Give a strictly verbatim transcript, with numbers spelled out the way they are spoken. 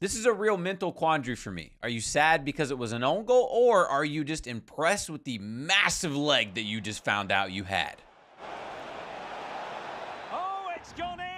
This is a real mental quandary for me. Are you sad because it was an own goal, or are you just impressed with the massive leg that you just found out you had? Oh, it's gone in.